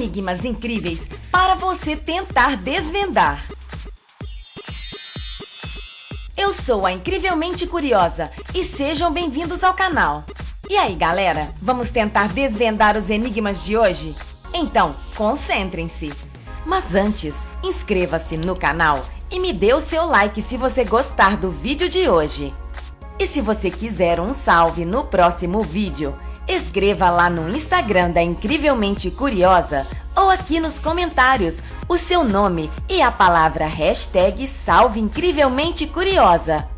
enigmas incríveis para você tentar desvendar. Eu sou a Incrivelmente Curiosa e sejam bem-vindos ao canal. E aí, galera, vamos tentar desvendar os enigmas de hoje? Então, concentrem-se! Mas antes, inscreva-se no canal e me dê o seu like se você gostar do vídeo de hoje. E se você quiser um salve no próximo vídeo, escreva lá no Instagram da Incrivelmente Curiosa ou aqui nos comentários o seu nome e a palavra #SalveIncrivelmenteCuriosa.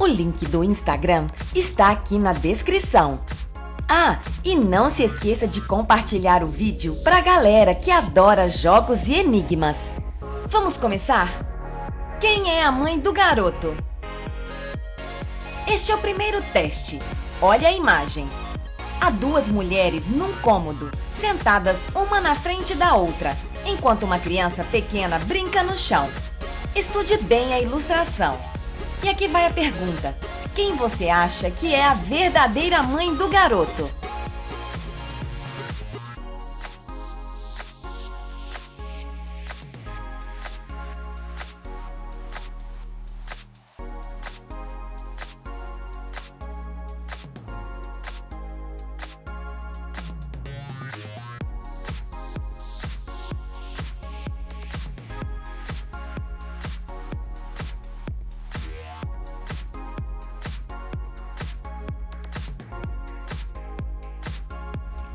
O link do Instagram está aqui na descrição. Ah, e não se esqueça de compartilhar o vídeo pra galera que adora jogos e enigmas. Vamos começar? Quem é a mãe do garoto? Este é o primeiro teste. Olha a imagem. Há duas mulheres num cômodo, sentadas uma na frente da outra, enquanto uma criança pequena brinca no chão. Estude bem a ilustração. E aqui vai a pergunta: quem você acha que é a verdadeira mãe do garoto?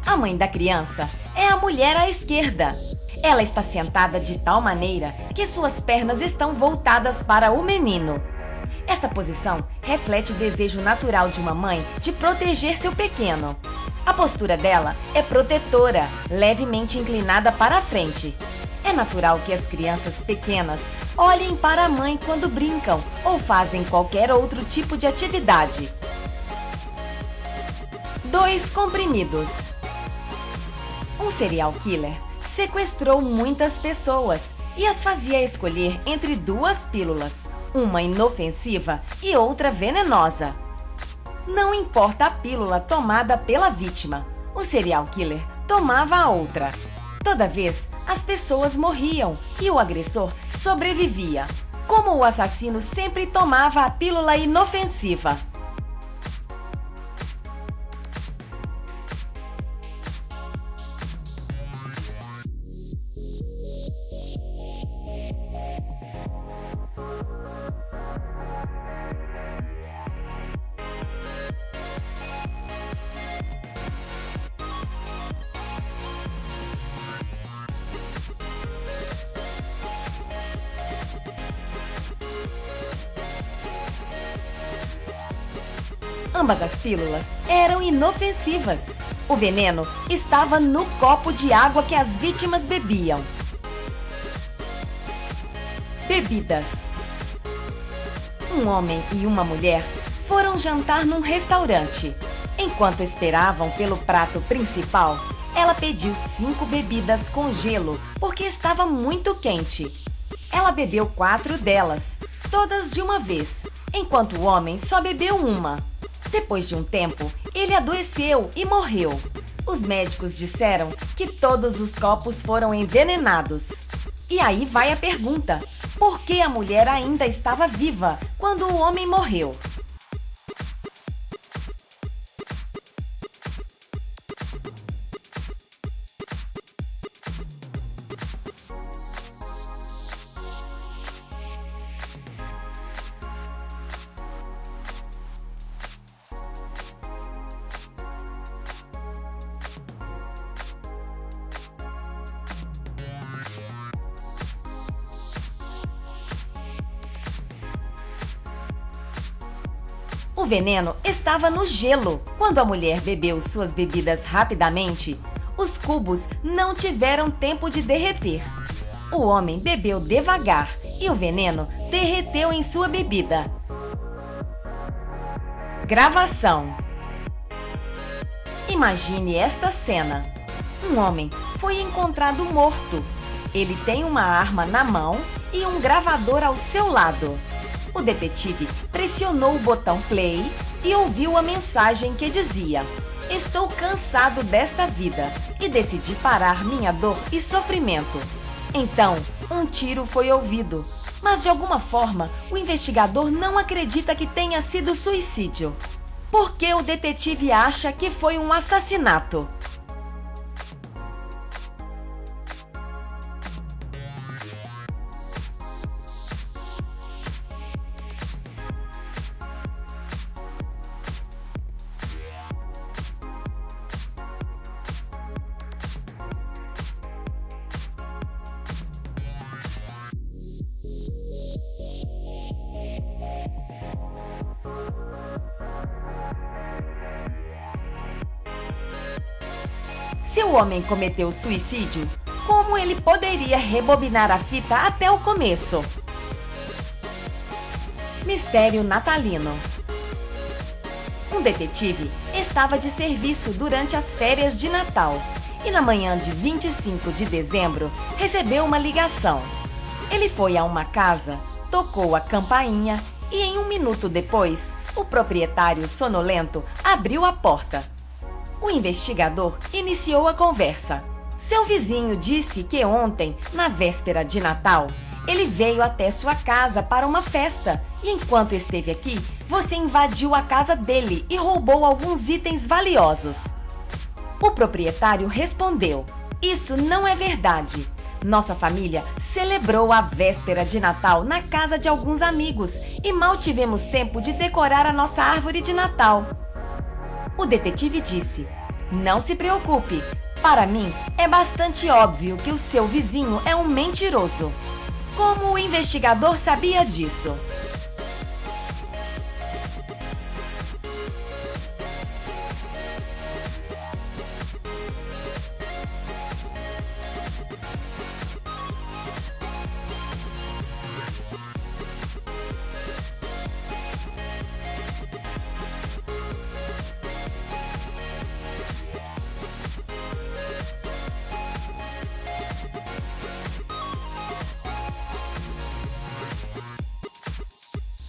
A mãe da criança é a mulher à esquerda. Ela está sentada de tal maneira que suas pernas estão voltadas para o menino. Esta posição reflete o desejo natural de uma mãe de proteger seu pequeno. A postura dela é protetora, levemente inclinada para a frente. É natural que as crianças pequenas olhem para a mãe quando brincam ou fazem qualquer outro tipo de atividade. 2 comprimidos. Um serial killer sequestrou muitas pessoas e as fazia escolher entre duas pílulas, uma inofensiva e outra venenosa. Não importa a pílula tomada pela vítima, o serial killer tomava a outra. Toda vez, as pessoas morriam e o agressor sobrevivia, como o assassino sempre tomava a pílula inofensiva. 2 as pílulas eram inofensivas. O veneno estava no copo de água que as vítimas bebiam. Bebidas. Um homem e uma mulher foram jantar num restaurante. Enquanto esperavam pelo prato principal, ela pediu 5 bebidas com gelo porque estava muito quente. Ela bebeu 4 delas, todas de uma vez, enquanto o homem só bebeu uma. Depois de um tempo, ele adoeceu e morreu. Os médicos disseram que todos os copos foram envenenados. E aí vai a pergunta: por que a mulher ainda estava viva quando o homem morreu? O veneno estava no gelo. Quando a mulher bebeu suas bebidas rapidamente, os cubos não tiveram tempo de derreter. O homem bebeu devagar e o veneno derreteu em sua bebida. Gravação. Imagine esta cena. Um homem foi encontrado morto. Ele tem uma arma na mão e um gravador ao seu lado. O detetive pressionou o botão play e ouviu a mensagem que dizia: Estou cansado desta vida e decidi parar minha dor e sofrimento. Então, um tiro foi ouvido, mas de alguma forma o investigador não acredita que tenha sido suicídio. Por que o detetive acha que foi um assassinato? Se o homem cometeu suicídio, como ele poderia rebobinar a fita até o começo? Mistério natalino. Um detetive estava de serviço durante as férias de Natal e na manhã de 25 de dezembro recebeu uma ligação. Ele foi a uma casa, tocou a campainha e em um minuto depois, o proprietário sonolento abriu a porta. O investigador iniciou a conversa. Seu vizinho disse que ontem, na véspera de Natal, ele veio até sua casa para uma festa e enquanto esteve aqui, você invadiu a casa dele e roubou alguns itens valiosos. O proprietário respondeu: "Isso não é verdade. Nossa família celebrou a véspera de Natal na casa de alguns amigos e mal tivemos tempo de decorar a nossa árvore de Natal." O detetive disse: "Não se preocupe, para mim é bastante óbvio que o seu vizinho é um mentiroso." Como o investigador sabia disso?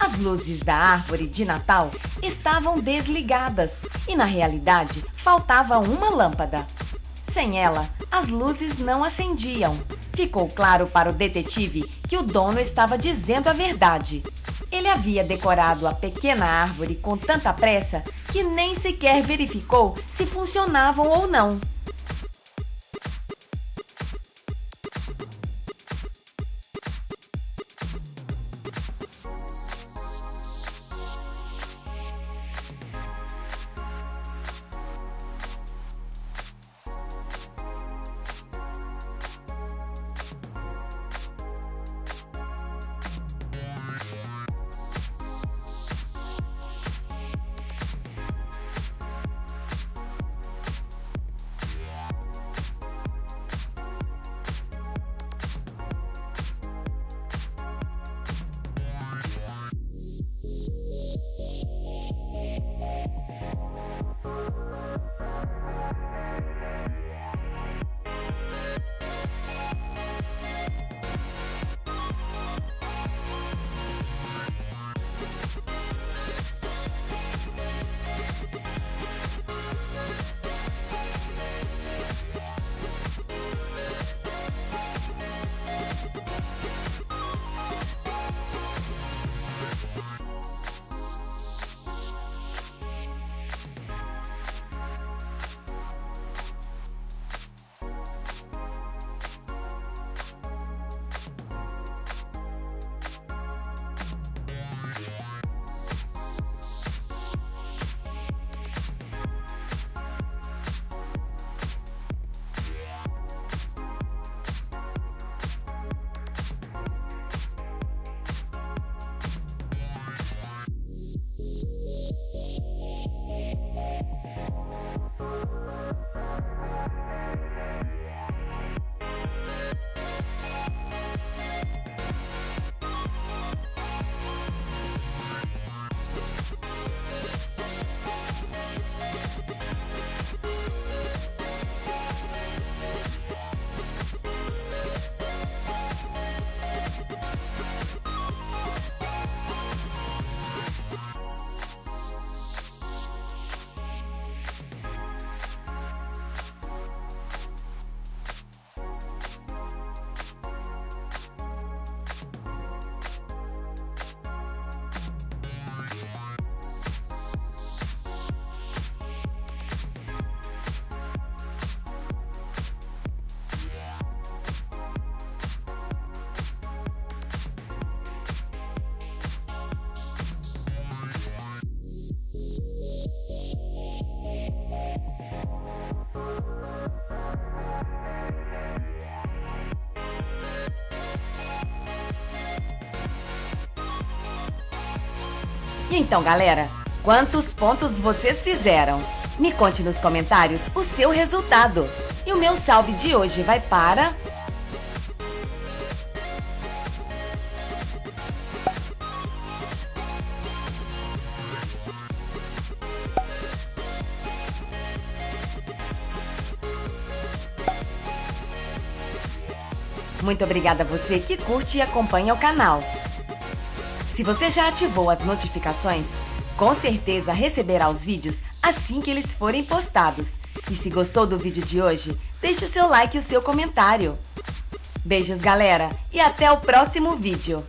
As luzes da árvore de Natal estavam desligadas e, na realidade, faltava uma lâmpada. Sem ela, as luzes não acendiam. Ficou claro para o detetive que o dono estava dizendo a verdade. Ele havia decorado a pequena árvore com tanta pressa que nem sequer verificou se funcionavam ou não. E então, galera, quantos pontos vocês fizeram? Me conte nos comentários o seu resultado. E o meu salve de hoje vai para... Muito obrigada a você que curte e acompanha o canal. Se você já ativou as notificações, com certeza receberá os vídeos assim que eles forem postados. E se gostou do vídeo de hoje, deixe o seu like e o seu comentário. Beijos, galera, e até o próximo vídeo.